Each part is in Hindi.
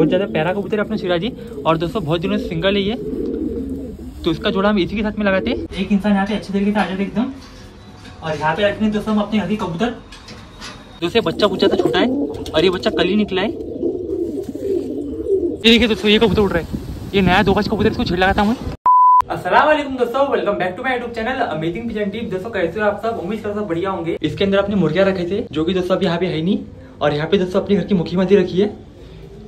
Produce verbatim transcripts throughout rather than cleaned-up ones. बहुत ज़्यादा प्यारा कबूतर है अपने सिराजी। और दोस्तों बहुत दिनों से सिंगल है ये, तो इसका जोड़ा हम इसी के साथ में लगाते हैं। एक इंसान यहाँ पे अच्छे तरीके से आ जाते एकदम। और यहाँ पे रखते हैं दोस्तों हम अपने हरी कबूतर। दोस्तों बच्चा पूछा था छोटा है और ये बच्चा कल ही निकला है। ये देखिए दोस्तों ये कबूतर उड़ रहा है, ये नया दो गज कबूतर, इसको छेड़ लगाता हूँ। अस्सलाम वालेकुम दोस्तों, welcome back to my YouTube channel amazing pigeon tip. दोस्तों कैसे हो आप सब, उम्मीद करता हूं बढ़िया होंगे। इसके अंदर आपने मुर्गियां रखे थे जो कि दोस्तों अब यहाँ पे है नहीं। और यहाँ पे दोस्तों अपने घर की मुखी मंदिर रखी है।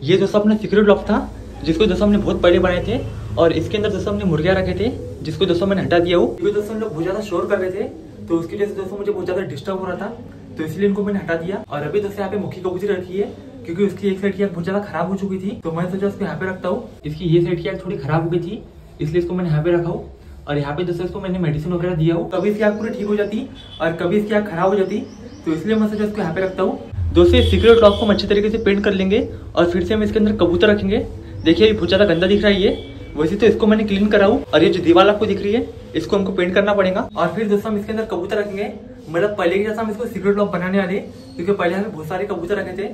ये दोस्तों अपना सीक्रेट लॉक था जिसको दोस्तों हमने बहुत पहले बनाए थे। और इसके अंदर दोस्तों हमने मुर्गियां रखे थे जिसको दोस्तों मैंने हटा दिया हो, क्योंकि दोस्तों लोग बहुत ज्यादा शोर कर रहे थे, तो उसकी वजह से दोस्तों मुझे बहुत ज्यादा डिस्टर्ब हो रहा था, तो इसलिए इनको मैंने हटा दिया। और अभी दोस्तों यहाँ पे मुखी कबूतर रखी है क्योंकि उसकी एक साइड की आँख बहुत ज्यादा खराब हो चुकी थी, तो मैंने सोचा उसको यहाँ पे रखता हूँ। इसकी ये साइड की आँख थोड़ी खराब हो गई थी इसलिए इसको मैंने यहाँ पे रखा हूँ। और यहाँ पे दोस्तों इसको मैंने मेडिसिन वगैरह दिया हो, कभी इसकी आँख पूरी ठीक हो जाती और कभी इसकी आँख खराब हो जाती, तो इसलिए मैं सोचा इसको यहाँ पे रखता हूँ। दोस्तों इस सीक्रेट लॉक को हम अच्छे तरीके से पेंट कर लेंगे और फिर से हम इसके अंदर कबूतर रखेंगे। देखिए ये बहुत ज़्यादा गंदा दिख रहा है ये, वैसे तो इसको मैंने क्लीन करा हूँ। और ये जो दीवार आपको दिख रही है इसको हमको पेंट करना पड़ेगा और फिर दोस्तों हम इसके अंदर कबूतर रखेंगे। मतलब पहले के जैसा हम इसको सीक्रेट लॉक बनाने वाले, क्योंकि पहले हमें बहुत सारे कबूतर रखे थे,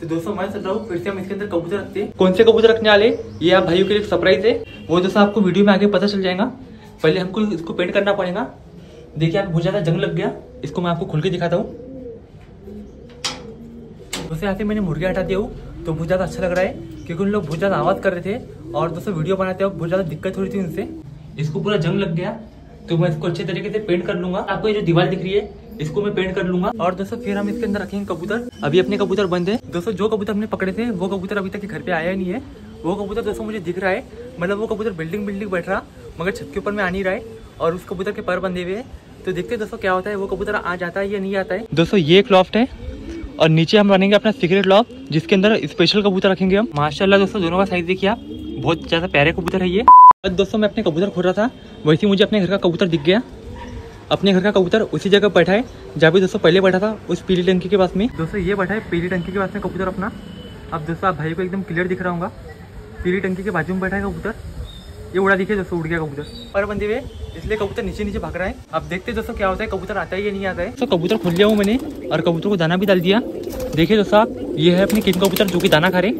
तो दोस्तों मैं सोच रहा हूँ फिर से हम इसके अंदर कबूतर रखते हैं। कौन से कबूतर रखने वाले ये आप भाइयों के लिए सरप्राइज है, वो दोस्तों आपको वीडियो में आगे पता चल जाएगा। पहले हमको इसको पेंट करना पड़ेगा। देखिए आप बहुत ज्यादा जंग लग गया, इसको मैं आपको खोल के दिखाता हूँ। दोस्तों यहाँ से मैंने मुर्गी हटा दिया हूँ, तो बहुत ज्यादा अच्छा लग रहा है क्योंकि उन लोग बहुत ज्यादा आवाज कर रहे थे और दोस्तों वीडियो बनाते वक्त बहुत ज्यादा दिक्कत हो रही थी उनसे। इसको पूरा जंग लग गया, तो मैं इसको अच्छे तरीके से पेंट कर लूंगा। आपको ये जो दीवार दिख रही है इसको मैं पेंट कर लूंगा। और दोस्तों फिर हम इसके अंदर रखेंगे कबूतर। अभी अपने कबूतर बंद है दोस्तों, जो कबूतर हमने पकड़े थे वो कबूतर अभी तक घर पे आया नहीं है। वो कबूतर दोस्तों मुझे दिख रहा है, मतलब वो कबूतर बिल्डिंग बिल्डिंग बैठ रहा मगर छत के ऊपर में आ नहीं रहा है और उस कबूतर के पैर बंधे हुए हैं, तो देखते हैं दोस्तों क्या होता है, वो कबूतर आ जाता है या नहीं आता है। दोस्तों ये एक लॉफ्ट है और नीचे हम बनेंगे अपना सीक्रेट लॉफ्ट जिसके अंदर स्पेशल कबूतर रखेंगे हम। माशाल्लाह दोस्तों दोनों का साइज देखिए आप, बहुत ज़्यादा प्यारे कबूतर है ये। दोस्तों मैं अपने कबूतर खोल रहा था, वैसे मुझे अपने घर का कबूतर दिख गया। अपने घर का कबूतर उसी जगह बैठा है जहाँ पे दोस्तों पहले बैठा था, उस पीली टंकी के पास में। दोस्तों ये बैठा है पीली टंकी के पास में कबूतर अपना। अब दोस्तों आप भाई को एकदम क्लियर दिख रहा होगा, पीली टंकी के बाजू में बैठा है कबूतर। ये उड़ा दिखे दोस्तों, उड़ गया कबूतर, पर बंदे हुए इसलिए कबूतर नीचे नीचे भाग रहा है। अब देखते दोस्तों क्या होता है, कबूतर आता है या नहीं आता है। तो कबूतर खोल लिया हूँ मैंने और कबूतर को दाना भी डाल दिया। देखिए दोस्तों आप, ये है अपने किंग कबूतर जो कि दाना खा रहे,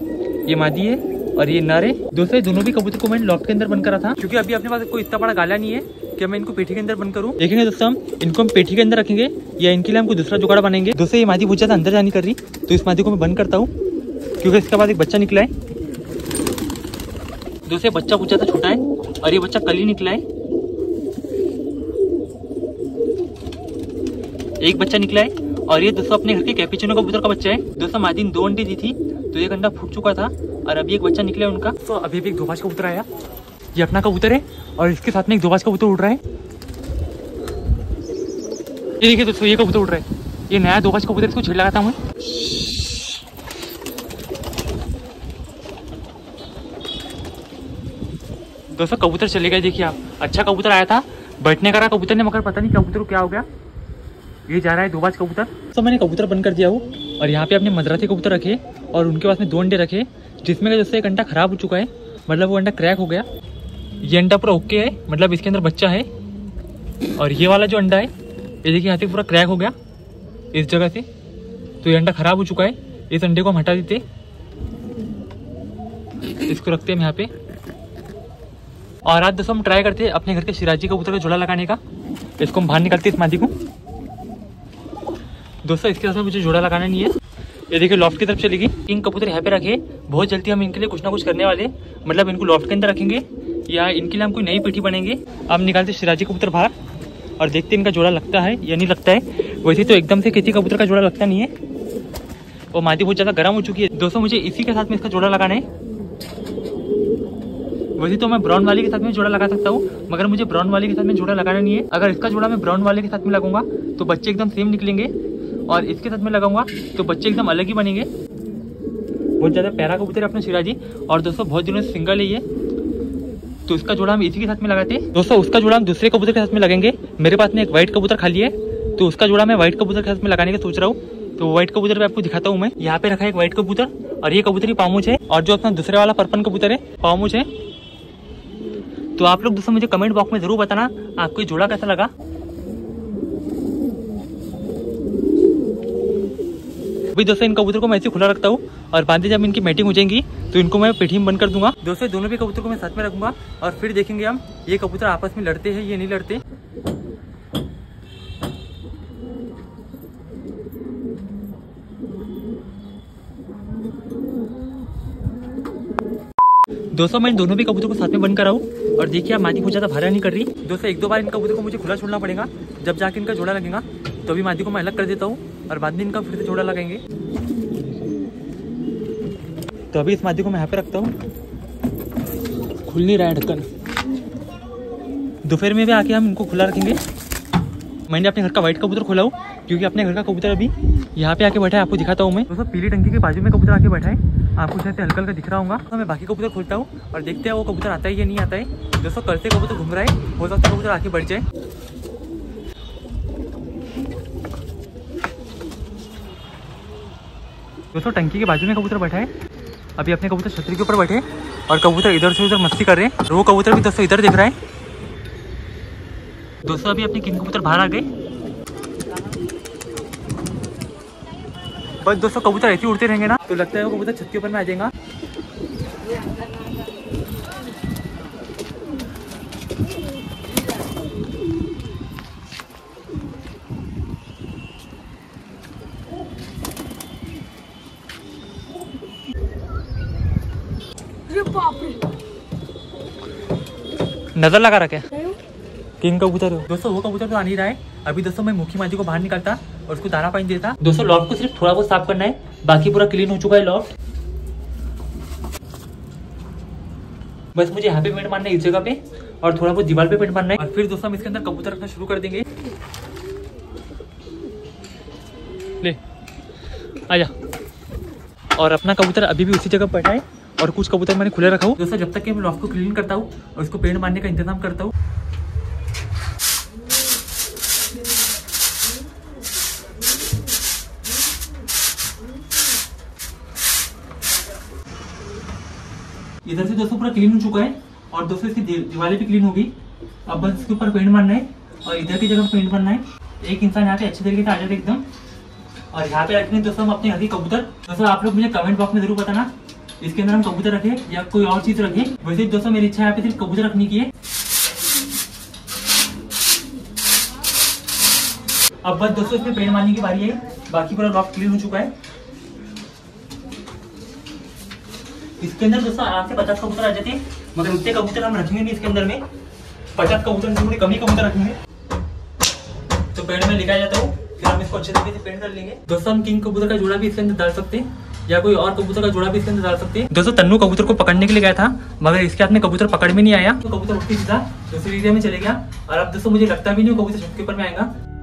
ये मादी है और ये नारे। दोस्तों दोनों भी कबूतर को मैंने लॉफ्ट के अंदर बंद करा था क्योंकि अभी अपने पास कोई इतना बड़ा गाला नहीं है कि मैं इनको पेठी के अंदर बंद करूं। देखेंगे दोस्तों हम इनको हम पेठी के अंदर रखेंगे या इनके लिए हमको दूसरा जुगाड़ बनेंगे। दोस्तों ये मादी बहुत ज्यादा अंदर जानी कर रही, तो इस मादी को मैं बंद करता हूँ क्योंकि इसके बाद एक बच्चा निकला है। दोस्तों बच्चा पूछा था छोटा है और ये बच्चा कल ही निकला है। एक बच्चा निकला है और ये दोस्तों अपने घर के कैपेचिनो कबूतर का बच्चा है। दोस्तों मादी ने दो अंडे दी थी, तो एक अंडा फूट चुका था और अभी एक बच्चा निकला है उनका। तो अभी भी एक दोबाज कबूतर आया, ये अपना कबूतर है और इसके साथ में एक दोबाज कबूतर उड़ रहा है। ये देखिए दोस्तों ये कबूतर उड़ रहा है, ये नया दोबाज कबूतर, इसको छेड़ लगाता हूँ। दोस्तों कबूतर चले गए, देखिए आप, अच्छा कबूतर आया था बैठने का रहा कबूतर ने, मगर पता नहीं कबूतर को क्या हो गया, ये जा रहा है दोबाज कबूतर। तो मैंने कबूतर बंद कर दिया हो और यहाँ पे अपने मद्रासी कबूतर रखे और उनके पास में दो अंडे रखे, जिसमें का जैसे एक अंडा खराब हो चुका है, मतलब वो अंडा क्रैक हो गया। ये अंडा पूरा ओके है, मतलब इसके अंदर बच्चा है। और ये वाला जो अंडा है ये देखिए यहाँ से पूरा क्रैक हो गया इस जगह से, तो ये अंडा खराब हो चुका है। इस अंडे को हम हटा देते, इसको रखते हैं यहाँ पे। और आज दोस्तों हम ट्राई करते हैं अपने घर के सिराजी कबूतर का जोड़ा लगाने का। इसको हम बाहर निकालते इस मादी को। दोस्तों इसके साथ मुझे जोड़ा लगाना नहीं है। ये देखिए लॉफ्ट की तरफ चली गई। इन कबूतर यहाँ पे रखे, बहुत जल्दी हम इनके लिए कुछ ना कुछ करने वाले, मतलब इनको लॉफ्ट के अंदर रखेंगे या इनके लिए हम कोई नई पेठी बनेंगे। अब निकालते सिराजी कबूतर बाहर और देखते इनका जोड़ा लगता है या नहीं लगता है। वैसे तो एकदम से किसी कबूतर का जोड़ा लगता नहीं है और मादी बहुत ज़्यादा गर्म हो चुकी है। दोस्तों मुझे इसी के साथ में इसका जोड़ा लगाना है। वैसे तो मैं ब्राउन वाले के साथ में जोड़ा लगा सकता हूँ, मगर मुझे ब्राउन वाले के साथ में जोड़ा लगाना नहीं है। अगर इसका जोड़ा मैं ब्राउन वाले के साथ में लगाऊंगा तो बच्चे एकदम सेम निकलेंगे, और इसके साथ में लगाऊंगा तो बच्चे एकदम अलग ही बनेंगे। बहुत ज़्यादा प्यारा कबूतर है अपने सिराजी। और दोस्तों बहुत दिनों से सिंगल है ये, तो इसका जोड़ा हम इसी के साथ में लगाते हैं। दोस्तों उसका जोड़ा हम दूसरे कबूतर के साथ में लगाएंगे। मेरे पास में एक वाइट कबूतर खाली है, तो उसका जोड़ा मैं वाइट कबूतर के साथ में लगाने का सोच रहा हूँ। तो वाइट कबूतर पे आपको दिखाता हूँ मैं। यहाँ पे रखा है एक वाइट कबूतर और ये कबूतर ही पामूच है, और जो अपना दूसरे वाला पर्पन कबूतर है पामूच है। तो आप लोग दोस्तों मुझे कमेंट बॉक्स में ज़रूर बताना आपको ये जोड़ा कैसा लगा। अभी दोस्तों इन कबूतर को मैं ऐसे खुला रखता हूँ और बांधे जब इनकी मैटिंग हो जाएंगी तो इनको मैं पेठी में बंद कर दूंगा। दोस्तों दोनों भी कबूतर को मैं साथ में रखूंगा और फिर देखेंगे हम ये कबूतर आपस में लड़ते हैं ये नहीं लड़ते। दोस्तों मैं इन दोनों भी कबूतर को साथ में बंद कराऊँ और देखिए मादी बहुत ज़्यादा भारा नहीं कर रही। दोस्तों एक दो बार इन कबूतर को मुझे खुला छोड़ना पड़ेगा, जब जाके इनका जोड़ा लगेगा तो अभी मादी को मैं अलग कर देता हूँ और बाद में इनका फिर से जोड़ा लगाएंगे। तो अभी इस मादी को मैं यहाँ पे रखता हूँ, खुल नहीं रहा है ढक्कन। दोपहर में भी आके हम इनको खुला रखेंगे। मैंने अपने घर का व्हाइट कबूतर खोला हूँ क्योंकि अपने घर का कबूतर अभी यहाँ पे आके बैठा है, आपको दिखाता हूँ मैं। दोस्तों पीली टंकी के बाजू में कबूतर आके बैठा है, आपको शायद हल्का हल्का दिख रहा होगा। तो मैं बाकी कबूतर खोलता हूँ और देखते हैं वो कबूतर आता है या नहीं आता है। दोस्तों करते कबूतर घूम रहा है, हो सकता है कबूतर आके बढ़ जाए। दोस्तों टंकी के बाजू में कबूतर बैठा है, अभी अपने कबूतर छतरी के ऊपर बैठे और कबूतर इधर से उधर मस्ती कर रहे हैं। वो कबूतर भी दोस्तों इधर दिख रहा है। दोस्तों अभी अपने किन कबूतर बाहर आ गए। बस दोस्तों कबूतर ऐसे उड़ते रहेंगे ना तो लगता है वो कबूतर छत के ऊपर में आ जाएगा। नजर लगा रखे तीन कबूतर। दोस्तों वो कबूतर तो आ नहीं रहा है अभी। दोस्तों मैं मुखी मादी को बाहर निकालता और उसको दाना पानी देता। दोस्तों लॉफ्ट को सिर्फ थोड़ा बहुत साफ करना है, बाकी पूरा क्लीन हो चुका है लॉफ्ट। बस मुझे यहाँ पे पेंट मारना है इस जगह पे और थोड़ा बहुत दीवार पे पेंट मारना है और फिर दोस्तों हम इसके अंदर कबूतर रखना शुरू कर देंगे। ले आजा। और अपना कबूतर अभी भी उसी जगह बैठा है और कुछ कबूतर मैंने खुले रखा हूँ। दोस्तों जब तक कि मैं लॉफ्ट को क्लीन करता हूँ और उसको पेंट मारने का इंतजाम करता हूँ। इधर से दोस्तों पूरा क्लीन हो चुका है और दोस्तों इसकी दीवारें भी क्लीन होगी। अब बस इसके ऊपर पेंट मारना है और इधर की जगह पेंट मारना है। एक इंसान यहाँ पे अच्छे तरीके से आ जाए एकदम। और यहाँ पे रखेंगे दोस्तों हम अपने घर के कबूतर। दोस्तों आप लोग मुझे कमेंट बॉक्स में जरूर बताना इसके अंदर हम कबूतर रखें या कोई और चीज रखें। वैसे दोस्तों मेरी इच्छा यहाँ पे सिर्फ कबूतर रखने की है। अब बस दोस्तों इसमें पेंट मारने की बारी है, बाकी पूरा लॉक क्लीन हो चुका है। इसके अंदर दोस्तों आराम से पचास कबूतर आ जाते हैं मगर उतने कबूतर हम रखेंगे नहीं इसके अंदर में। पचास कबूतर से थोड़ी कम ही कबूतर रखेंगे। तो पेड़ में लेकर जाता हूँ फिर हम इसको अच्छे तरीके से पेंट कर लेंगे। दोस्तों हम किंग कबूतर का जोड़ा भी इसके अंदर डाल सकते हैं या कोई और कबूतर का जोड़ा भी इसके अंदर डाल सकते हैं। दोस्तों तन्नू कबूतर को पकड़ने के लिए गया था मगर इसके हाथ में कबूतर पकड़ में नहीं आया तो कबूतर उठ के सीधा दूसरे एरिया में चले गया। और अब दोस्तों मुझे लगता भी नहीं कबूतर छत के ऊपर में आएगा।